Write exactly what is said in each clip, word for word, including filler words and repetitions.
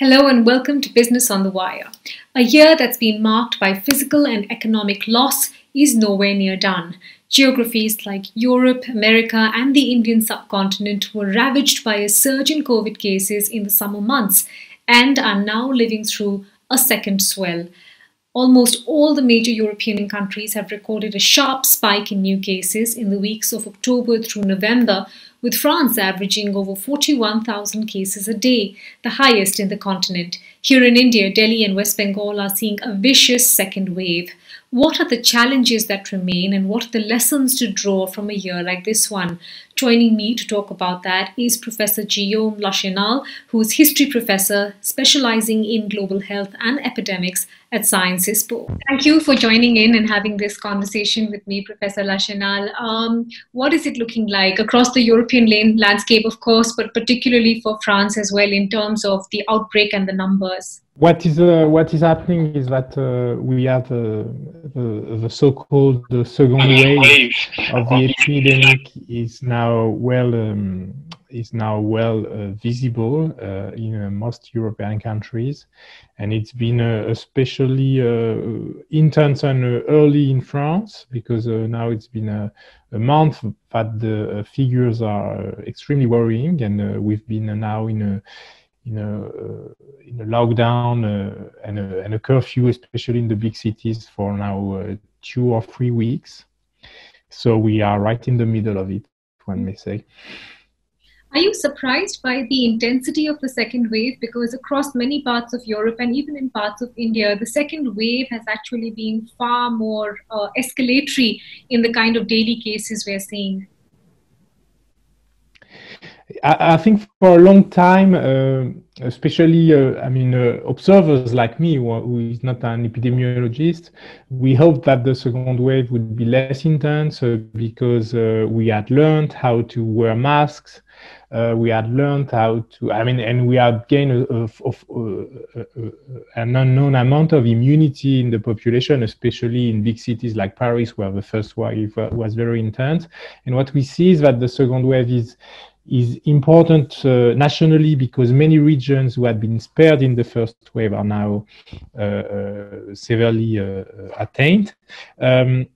Hello and welcome to Business on the Wire. A year that's been marked by physical and economic loss is nowhere near done. Geographies like Europe, America and the Indian subcontinent were ravaged by a surge in COVID cases in the summer months and are now living through a second swell. Almost all the major European countries have recorded a sharp spike in new cases in the weeks of October through November, with France averaging over forty-one thousand cases a day, the highest in the continent. Here in India, Delhi and West Bengal are seeing a vicious second wave. What are the challenges that remain and what are the lessons to draw from a year like this one? Joining me to talk about that is Professor Guillaume Lachenal, who is history professor specializing in global health and epidemics at Sciences Po. Thank you for joining in and having this conversation with me, Professor Lachenal. Um, what is it looking like across the European landscape, of course, but particularly for France as well in terms of the outbreak and the numbers? What is uh, what is happening is that uh, we have uh, the, the so-called the second wave of the epidemic is now well um, is now well uh, visible uh, in uh, most European countries, and it's been uh, especially uh, intense and uh, early in France because uh, now it's been a, a month that the uh, figures are extremely worrying, and uh, we've been uh, now in a. In a, uh, in a lockdown uh, and, a, and a curfew, especially in the big cities, for now uh, two or three weeks. So we are right in the middle of it, one may say. Are you surprised by the intensity of the second wave? Because across many parts of Europe and even in parts of India, the second wave has actually been far more uh, escalatory in the kind of daily cases we're seeing. I think for a long time, uh, especially, uh, I mean, uh, observers like me, who, who is not an epidemiologist, we hoped that the second wave would be less intense uh, because uh, we had learned how to wear masks. Uh, we had learned how to, I mean, and we had gained a, a, a, a, an unknown amount of immunity in the population, especially in big cities like Paris, where the first wave was very intense. And what we see is that the second wave is is important uh, nationally, because many regions who had been spared in the first wave are now uh, uh, severely uh, attainted. Um,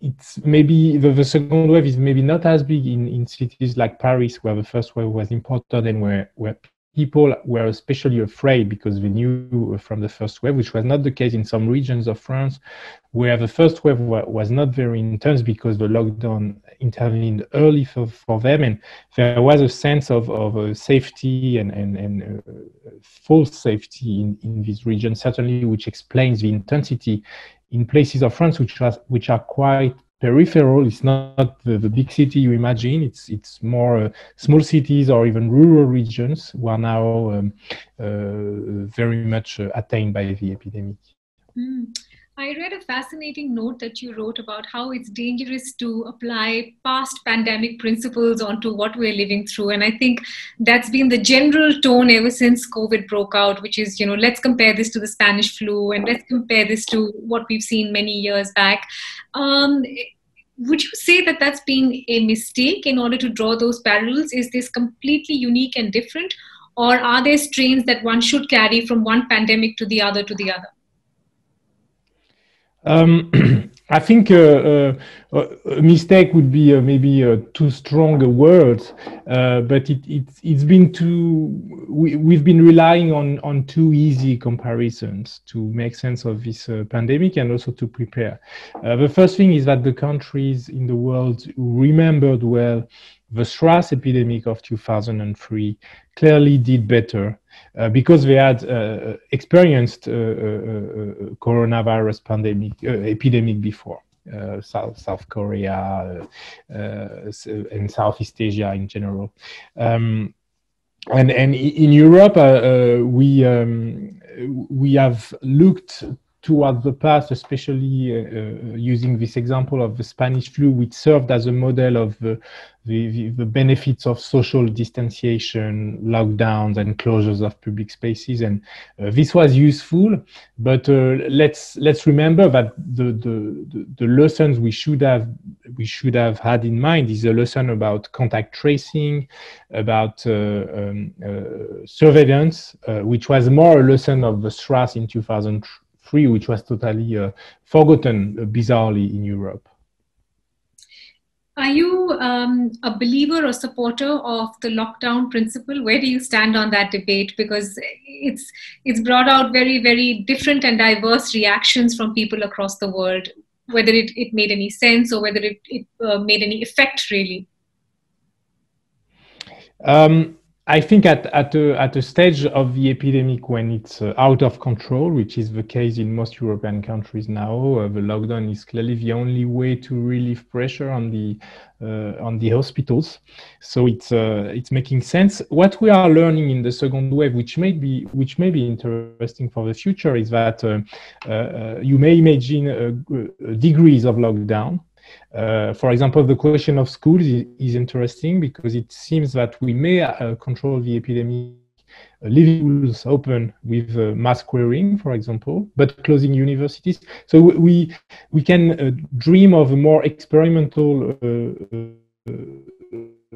it's maybe the, the second wave is maybe not as big in, in cities like Paris, where the first wave was important and where, where people were especially afraid because they knew from the first wave, which was not the case in some regions of France, where the first wave was not very intense because the lockdown intervened early for, for them, and there was a sense of, of uh, safety and, and, and uh, false safety in, in this region, certainly, which explains the intensity in places of France which are, which are quite peripheral. It's not the, the big city you imagine. It's it's more uh, small cities or even rural regions who are now um, uh, very much uh, attained by the epidemic. Mm. I read a fascinating note that you wrote about how it's dangerous to apply past pandemic principles onto what we're living through. And I think that's been the general tone ever since COVID broke out, which is, you know, let's compare this to the Spanish flu and let's compare this to what we've seen many years back. Um, would you say that that's been a mistake in order to draw those parallels? Is this completely unique and different? Or are there strains that one should carry from one pandemic to the other to the other? Um, I think uh, uh, a mistake would be uh, maybe uh, too strong a word, uh, but it, it, it's been too, we, we've been relying on, on too easy comparisons to make sense of this uh, pandemic and also to prepare. Uh, the first thing is that the countries in the world who remembered well the SARS epidemic of two thousand three clearly did better uh, because they had uh, experienced uh, uh, uh, coronavirus pandemic uh, epidemic before. Uh, South, South Korea uh, uh, and Southeast Asia in general. Um, and, and in Europe, uh, uh, we, um, we have looked towards the past, especially uh, uh, using this example of the Spanish flu, which served as a model of uh, the, the, the benefits of social distanciation, lockdowns and closures of public spaces. And uh, this was useful, but uh, let's let's remember that the, the, the lessons we should have we should have had in mind is a lesson about contact tracing, about uh, um, uh, surveillance, uh, which was more a lesson of the SARS in two thousand three, which was totally uh, forgotten, uh, bizarrely, in Europe. Are you um, a believer or supporter of the lockdown principle? Where do you stand on that debate? Because it's, it's brought out very, very different and diverse reactions from people across the world, whether it, it made any sense or whether it, it uh, made any effect, really. Um, I think at, at, a, at a stage of the epidemic when it's uh, out of control, which is the case in most European countries now, uh, the lockdown is clearly the only way to relieve pressure on the, uh, on the hospitals. So it's, uh, it's making sense. What we are learning in the second wave, which may be, which may be interesting for the future, is that uh, uh, you may imagine uh, degrees of lockdown. Uh, for example, the question of schools is, is interesting because it seems that we may uh, control the epidemic, uh, leaving schools open with uh, mask wearing, for example, but closing universities. So we we can uh, dream of more experimental uh, uh,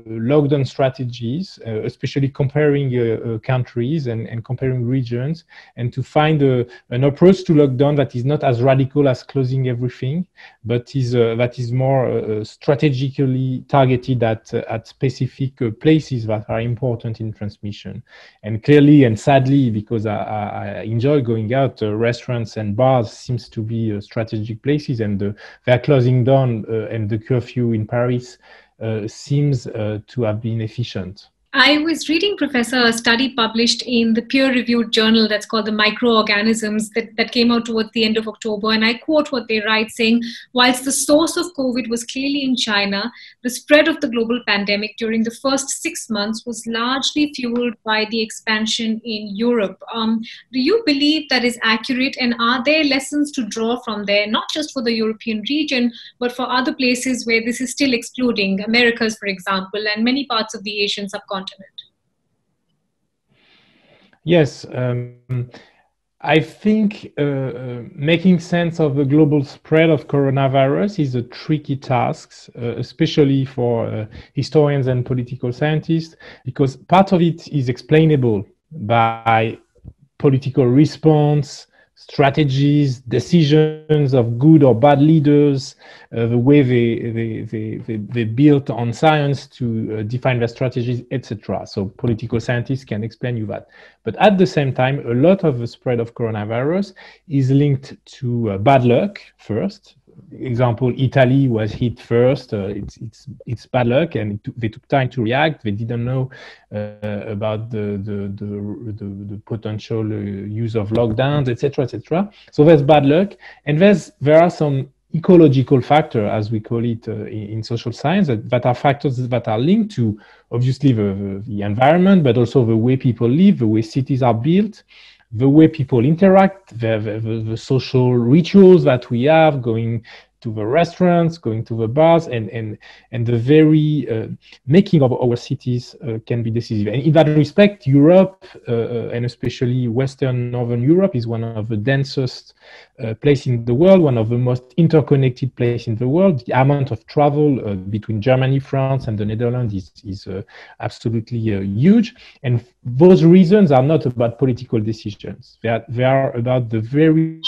lockdown strategies, uh, especially comparing uh, uh, countries and, and comparing regions, and to find uh, an approach to lockdown that is not as radical as closing everything, but is uh, that is more uh, strategically targeted at uh, at specific uh, places that are important in transmission. And clearly and sadly, because I, I enjoy going out, uh, restaurants and bars seems to be uh, strategic places, and uh, they are closing down, uh, and the curfew in Paris Uh, seems uh, to have been efficient. I was reading, Professor, a study published in the peer-reviewed journal that's called The Microorganisms that, that came out towards the end of October, and I quote what they write, saying, whilst the source of COVID was clearly in China, the spread of the global pandemic during the first six months was largely fueled by the expansion in Europe. Um, do you believe that is accurate, and are there lessons to draw from there, not just for the European region, but for other places where this is still exploding, Americas, for example, and many parts of the Asian subcontinent? Yes, um, I think uh, uh, making sense of the global spread of coronavirus is a tricky task, uh, especially for uh, historians and political scientists, because part of it is explainable by political response, strategies, decisions of good or bad leaders, uh, the way they, they, they, they, they built on science to uh, define their strategies, et cetera. So political scientists can explain you that. But at the same time, a lot of the spread of coronavirus is linked to uh, bad luck first. Example, Italy was hit first. Uh, it's, it's, it's bad luck, and it they took time to react. They didn't know uh, about the, the, the, the, the potential uh, use of lockdowns, et cetera, et cetera. So there's bad luck, and there's, there are some ecological factors, as we call it uh, in, in social science, that, that are factors that are linked to, obviously, the, the environment, but also the way people live, the way cities are built, the way people interact, the, the, the social rituals that we have, going to the restaurants, going to the bars, and, and, and the very uh, making of our cities uh, can be decisive. And in that respect, Europe, uh, and especially Western Northern Europe, is one of the densest uh, places in the world, one of the most interconnected places in the world. The amount of travel uh, between Germany, France, and the Netherlands is, is uh, absolutely uh, huge. And those reasons are not about political decisions. They are, they are about the very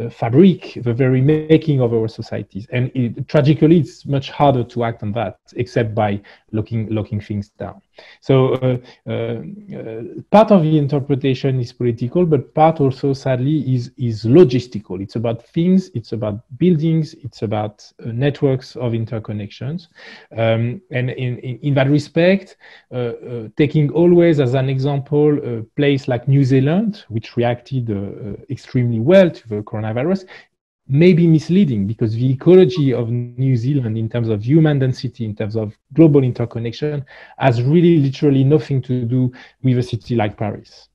Uh, fabric, the very making of our societies, and it, tragically, it's much harder to act on that, except by locking locking things down. So, uh, uh, uh, part of the interpretation is political, but part also, sadly, is is logistical. It's about things, it's about buildings, it's about uh, networks of interconnections, um, and in, in in that respect, uh, uh, taking always as an example a place like New Zealand, which reacted uh, uh, extremely well to the coronavirus. Coronavirus may be misleading because the ecology of New Zealand in terms of human density, in terms of global interconnection, has really literally nothing to do with a city like Paris.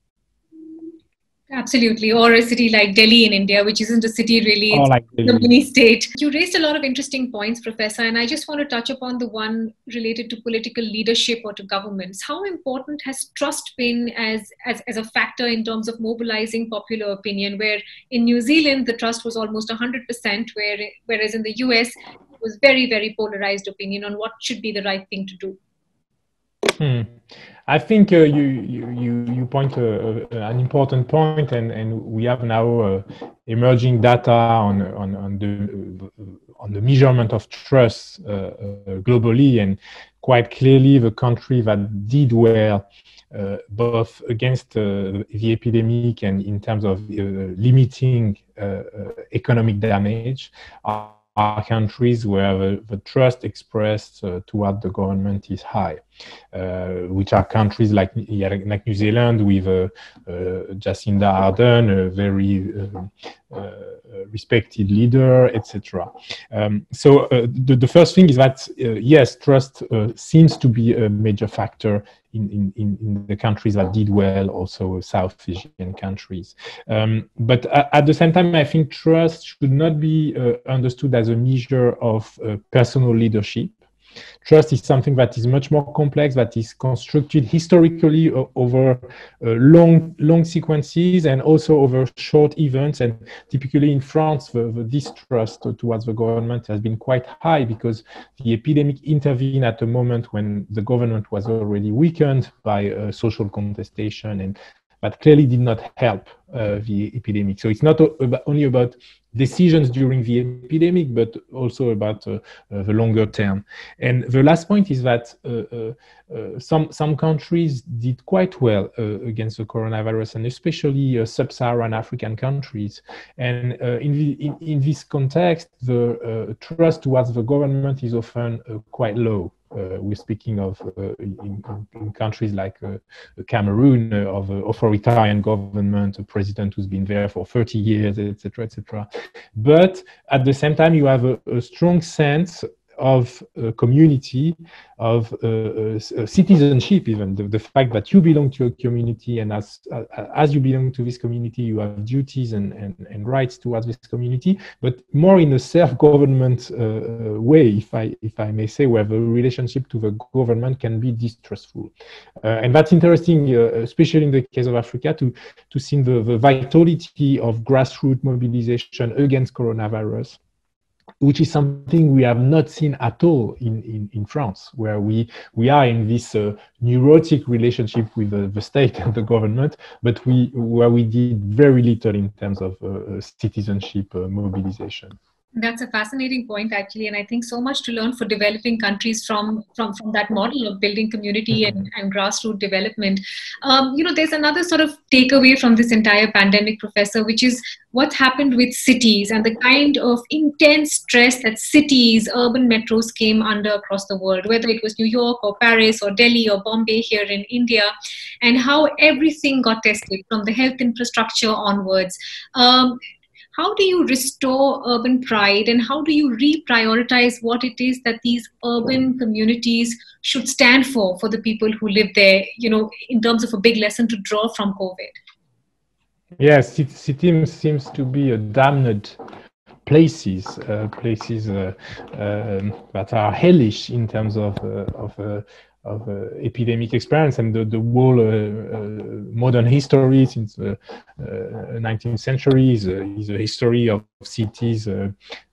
Absolutely. Or a city like Delhi in India, which isn't a city really, it's like a mini state. You raised a lot of interesting points, Professor, and I just want to touch upon the one related to political leadership or to governments. How important has trust been as, as, as a factor in terms of mobilizing popular opinion, where in New Zealand, the trust was almost one hundred percent, where, whereas in the U S, it was very, very polarized opinion on what should be the right thing to do? Hmm. I think uh, you, you, you, you point uh, uh, an important point, and, and we have now uh, emerging data on, on, on, the, uh, on the measurement of trust uh, uh, globally, and quite clearly the country that did well uh, both against uh, the epidemic and in terms of uh, limiting uh, economic damage are, are countries where the, the trust expressed uh, toward the government is high. Uh, which are countries like, like New Zealand with uh, uh, Jacinda Ardern, a very uh, uh, respected leader, et cetera. Um, so uh, the, the first thing is that, uh, yes, trust uh, seems to be a major factor in, in, in the countries that did well, also South Asian countries. Um, but at the same time, I think trust should not be uh, understood as a measure of uh, personal leadership. Trust is something that is much more complex, that is constructed historically uh, over uh, long, long sequences and also over short events. And typically in France, the, the distrust towards the government has been quite high because the epidemic intervened at a moment when the government was already weakened by uh, social contestation, and that clearly did not help uh, the epidemic. So it's not about, only about decisions during the epidemic, but also about uh, uh, the longer term. And the last point is that uh, uh, some, some countries did quite well uh, against the coronavirus, and especially uh, sub-Saharan African countries. And uh, in, the, in, in this context, the uh, trust towards the government is often uh, quite low. Uh, we're speaking of uh, in, in countries like uh, Cameroon, uh, of an authoritarian government, a president who's been there for thirty years, et cetera, et cetera. But at the same time, you have a, a strong sense of a community, of uh, uh, citizenship, even the, the fact that you belong to a community, and as uh, as you belong to this community, you have duties and, and, and rights towards this community, but more in a self-government uh, way, if I if I may say, where the relationship to the government can be distrustful. Uh, and that's interesting, uh, especially in the case of Africa, to, to see the, the vitality of grassroots mobilization against coronavirus, which is something we have not seen at all in, in, in France, where we, we are in this uh, neurotic relationship with uh, the state and the government, but we, where we did very little in terms of uh, citizenship uh, mobilization. That's a fascinating point, actually, and I think so much to learn for developing countries from, from, from that model of building community mm-hmm. and, and grassroots development. Um, you know, there's another sort of takeaway from this entire pandemic, Professor, which is what's happened with cities and the kind of intense stress that cities, urban metros came under across the world, whether it was New York or Paris or Delhi or Bombay here in India, and how everything got tested from the health infrastructure onwards. Um, How do you restore urban pride, and how do you reprioritize what it is that these urban communities should stand for, for the people who live there, you know, in terms of a big lesson to draw from COVID? Yes, it, it seems to be a damned places, uh, places uh, um, that are hellish in terms of, uh, of uh, of uh, epidemic experience, and the, the whole uh, uh, modern history since the uh, uh, nineteenth century is a, is a history of cities uh,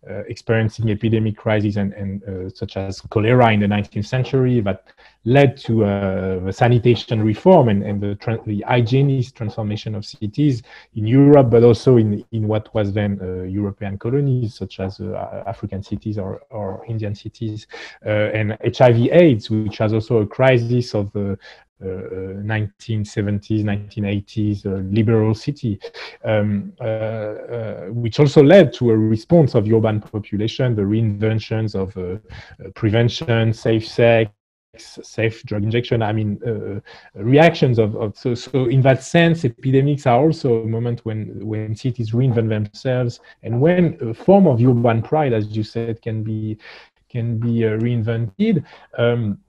uh, experiencing epidemic crises, and, and uh, such as cholera in the nineteenth century, that led to uh, the sanitation reform and, and the, tra the hygienist transformation of cities in Europe, but also in, in what was then uh, European colonies, such as uh, African cities or, or Indian cities, uh, and H I V AIDS, which has also a crisis of the uh, uh, nineteen seventies, nineteen eighties uh, liberal city, um, uh, uh, which also led to a response of the urban population, the reinventions of uh, uh, prevention, safe sex, safe drug injection, I mean, uh, reactions of, of so, so in that sense, epidemics are also a moment when, when cities reinvent themselves, and when a form of urban pride, as you said, can be, can be uh, reinvented. Um,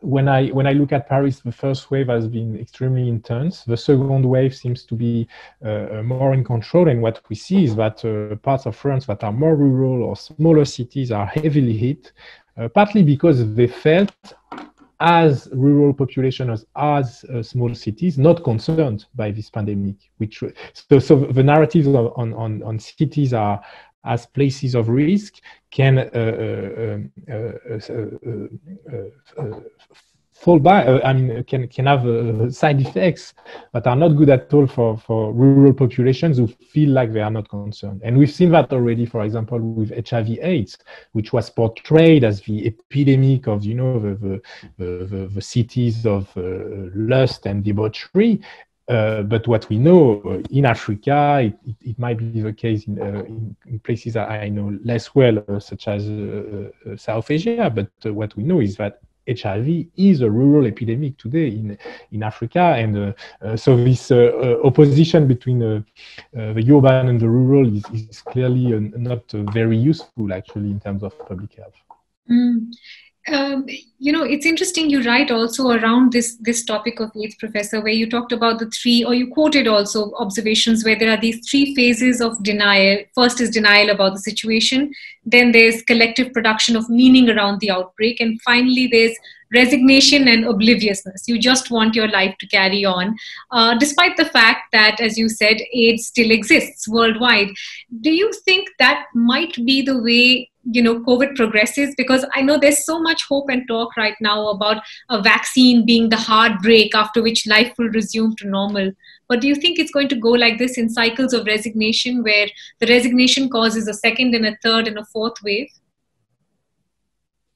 when I when I look at Paris, the first wave has been extremely intense. The second wave seems to be uh, more in control, and what we see is that uh, parts of France that are more rural or smaller cities are heavily hit, uh, partly because they felt, as rural population, as, as uh, small cities, not concerned by this pandemic. Which so, so the narratives on, on, on cities are as places of risk can uh, uh, uh, uh, uh, uh, fall by, uh, I mean, can, can have uh, side effects that are not good at all for, for rural populations who feel like they are not concerned. And we've seen that already, for example, with H I V AIDS, which was portrayed as the epidemic of, you know, the, the, the, the cities of uh, lust and debauchery. Uh, but what we know uh, in Africa, it, it, it might be the case in, uh, in, in places that I know less well, uh, such as uh, uh, South Asia, but uh, what we know is that H I V is a rural epidemic today in, in Africa. And uh, uh, so this uh, uh, opposition between uh, uh, the urban and the rural is, is clearly uh, not uh, very useful, actually, in terms of public health. Mm. Um, you know, it's interesting you write also around this this topic of AIDS, Professor, where you talked about the three, or you quoted also observations where there are these three phases of denial. First is denial about the situation, then there's collective production of meaning around the outbreak, and finally there's resignation and obliviousness. You just want your life to carry on, uh, despite the fact that, as you said, AIDS still exists worldwide. Do you think that might be the way, you know, COVID progresses? Because I know there's so much hope and talk right now about a vaccine being the hard break after which life will resume to normal. But do you think it's going to go like this in cycles of resignation, where the resignation causes a second and a third and a fourth wave?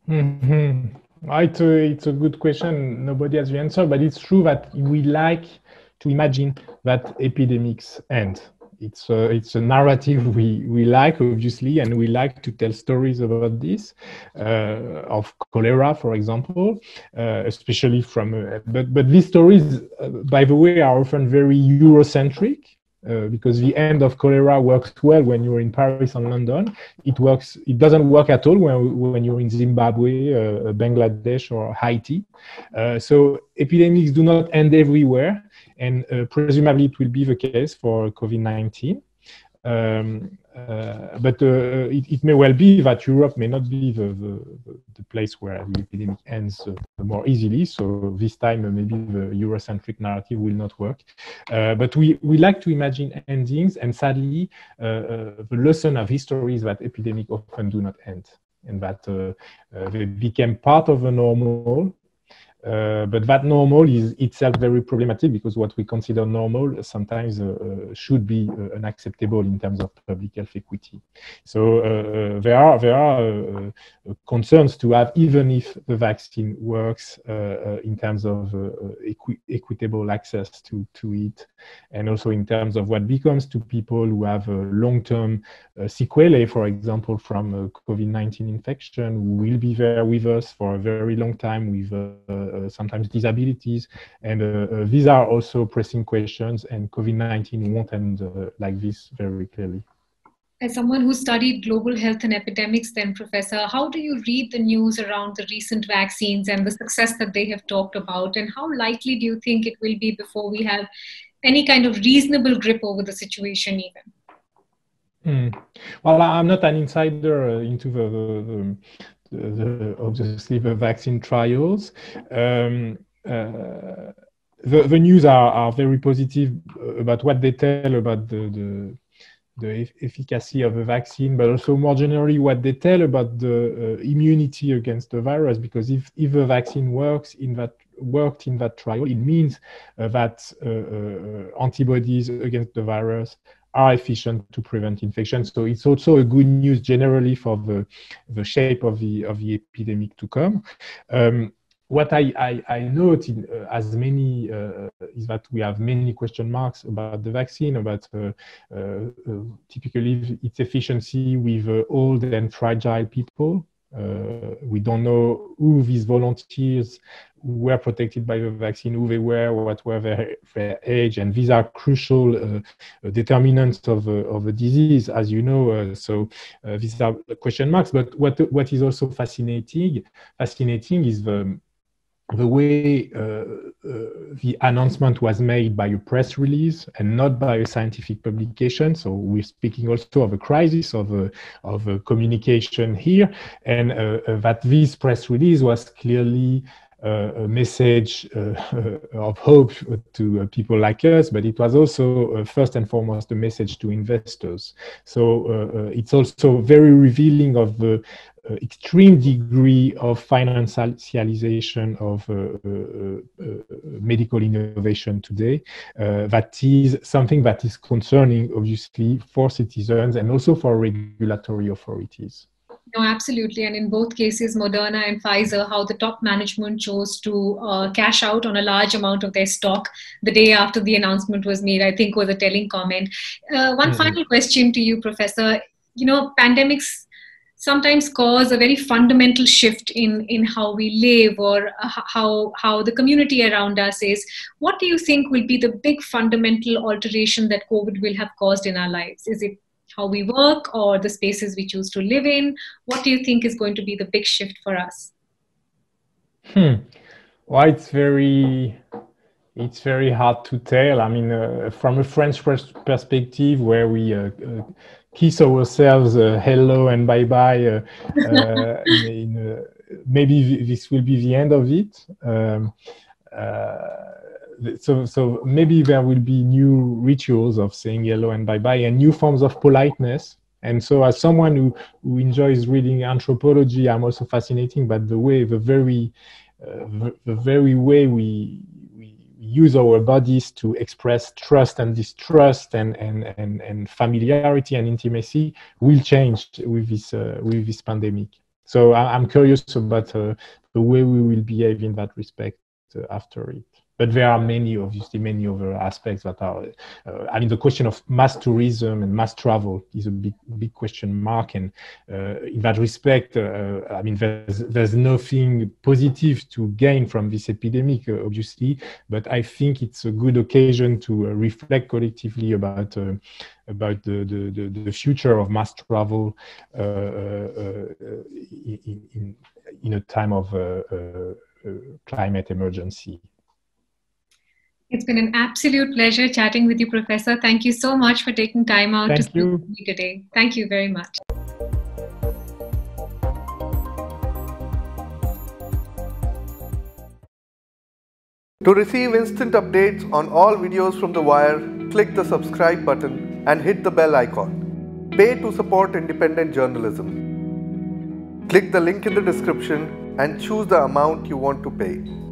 Mm-hmm. It's a, it's a good question. Nobody has the answer, but it's true that we like to imagine that epidemics end. It's a, it's a narrative we, we like, obviously, and we like to tell stories about this, uh, of cholera, for example, uh, especially from, uh, but, but these stories, uh, by the way, are often very Eurocentric. Uh, because the end of cholera works well when you're in Paris and London. It works. It doesn't work at all when when you're in Zimbabwe, uh, Bangladesh, or Haiti. Uh, so epidemics do not end everywhere, and uh, presumably it will be the case for COVID nineteen. Um, uh, but uh, it, it may well be that Europe may not be the, the, the place where the epidemic ends uh, more easily. So this time uh, maybe the Eurocentric narrative will not work. Uh, but we, we like to imagine endings, and sadly uh, uh, the lesson of history is that epidemics often do not end, and that uh, uh, they became part of the normal. Uh, but that normal is itself very problematic, because what we consider normal sometimes uh, uh, should be uh, unacceptable in terms of public health equity. So uh, there are, there are uh, uh, concerns to have, even if the vaccine works, uh, uh, in terms of uh, equi equitable access to, to it, and also in terms of what becomes to people who have uh, long-term uh, sequelae, for example, from uh, COVID nineteen infection, who will be there with us for a very long time with uh, Uh, sometimes disabilities, and uh, uh, these are also pressing questions, and COVID nineteen won't end uh, like this very clearly. As someone who studied global health and epidemics then, Professor, how do you read the news around the recent vaccines and the success that they have talked about, and how likely do you think it will be before we have any kind of reasonable grip over the situation even? Mm. Well, I'm not an insider uh, into the, the, the The, obviously the vaccine trials. Um, uh, the, the news are, are very positive about what they tell about the, the, the efficacy of the vaccine, but also more generally what they tell about the uh, immunity against the virus, because if, if the vaccine works in that worked in that trial, it means uh, that uh, uh, antibodies against the virus are efficient to prevent infection. So it's also a good news generally for the, the shape of the, of the epidemic to come. Um, what I, I, I note in, uh, as many uh, is that we have many question marks about the vaccine, about uh, uh, uh, typically its efficiency with uh, old and fragile people. Uh, we don't know who these volunteers were protected by the vaccine, who they were, what were their, their age, and these are crucial uh, determinants of uh, of a disease, as you know. Uh, so uh, these are question marks. But what what is also fascinating, fascinating is the the way uh, uh, the announcement was made by a press release and not by a scientific publication. So we're speaking also of a crisis of a, of a communication here, and uh, that this press release was clearly Uh, a message uh, of hope to uh, people like us, but it was also uh, first and foremost a message to investors. So uh, uh, it's also very revealing of the uh, extreme degree of financialization of uh, uh, uh, medical innovation today. Uh, that is something that is concerning, obviously, for citizens and also for regulatory authorities. No, absolutely. And in both cases, Moderna and Pfizer, how the top management chose to uh, cash out on a large amount of their stock the day after the announcement was made, I think was a telling comment. Uh, one mm-hmm. final question to you, Professor. You know, pandemics sometimes cause a very fundamental shift in, in how we live or how, how the community around us is. What do you think will be the big fundamental alteration that COVID will have caused in our lives? Is it how we work or the spaces we choose to live in? What do you think is going to be the big shift for us? Hmm. Well, it's very, it's very hard to tell. I mean, uh, from a French pers perspective where we uh, uh, kiss ourselves uh, hello and bye-bye, uh, uh, in, in, uh, maybe this will be the end of it. Um, uh, So, so maybe there will be new rituals of saying hello and bye-bye and new forms of politeness. And so as someone who, who enjoys reading anthropology, I'm also fascinated by the way, the very, uh, the very way we, we use our bodies to express trust and distrust and, and, and, and familiarity and intimacy will change with this, uh, with this pandemic. So I, I'm curious about uh, the way we will behave in that respect uh, after it. But there are many, obviously, many other aspects that are, uh, I mean, the question of mass tourism and mass travel is a big, big question mark. And uh, in that respect, uh, I mean, there's, there's nothing positive to gain from this epidemic, uh, obviously, but I think it's a good occasion to uh, reflect collectively about uh, about the, the, the future of mass travel uh, uh, in, in, in a time of uh, uh, climate emergency. It's been an absolute pleasure chatting with you, Professor. Thank you so much for taking time out to speak with me today. Thank you very much. To receive instant updates on all videos from The Wire, click the subscribe button and hit the bell icon. Pay to support independent journalism. Click the link in the description and choose the amount you want to pay.